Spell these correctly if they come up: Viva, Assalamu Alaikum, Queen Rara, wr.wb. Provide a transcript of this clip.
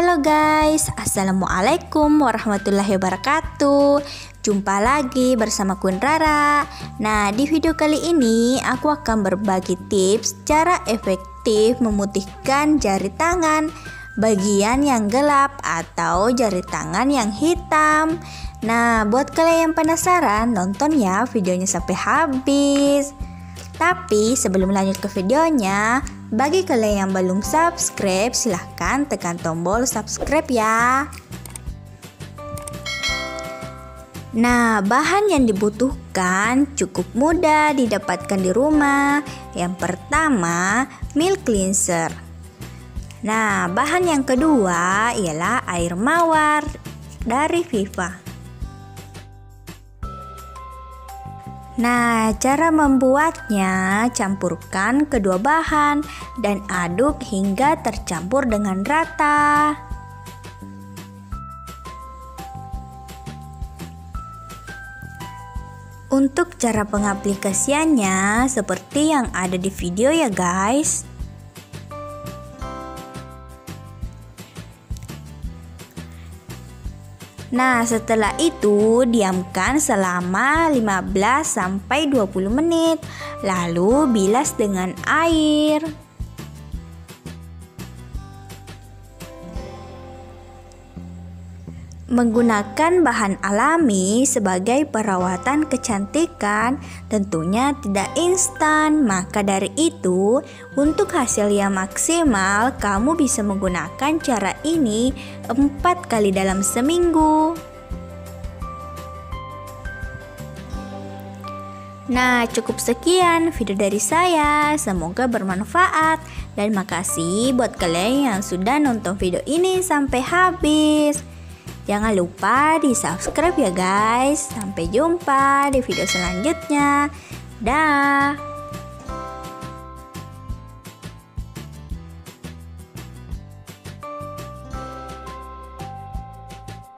Halo guys, Assalamualaikum warahmatullahi wabarakatuh. Jumpa lagi bersama Queen Rara. Nah, di video kali ini aku akan berbagi tips cara efektif memutihkan jari tangan bagian yang gelap atau jari tangan yang hitam. Nah, buat kalian yang penasaran, nonton ya videonya sampai habis. Tapi sebelum lanjut ke videonya, bagi kalian yang belum subscribe, silahkan tekan tombol subscribe ya. Nah, bahan yang dibutuhkan cukup mudah didapatkan di rumah. Yang pertama, milk cleanser. Nah, bahan yang kedua ialah air mawar dari Viva. Nah, cara membuatnya, campurkan kedua bahan dan aduk hingga tercampur dengan rata. Untuk cara pengaplikasiannya, seperti yang ada di video ya guys. Nah, setelah itu diamkan selama 15-20 menit, lalu bilas dengan air. Menggunakan bahan alami sebagai perawatan kecantikan tentunya tidak instan. Maka dari itu, untuk hasil yang maksimal, kamu bisa menggunakan cara ini 4 kali dalam seminggu. Nah, cukup sekian video dari saya. Semoga bermanfaat dan makasih buat kalian yang sudah nonton video ini sampai habis. Jangan lupa di subscribe ya guys. Sampai jumpa di video selanjutnya. Dah.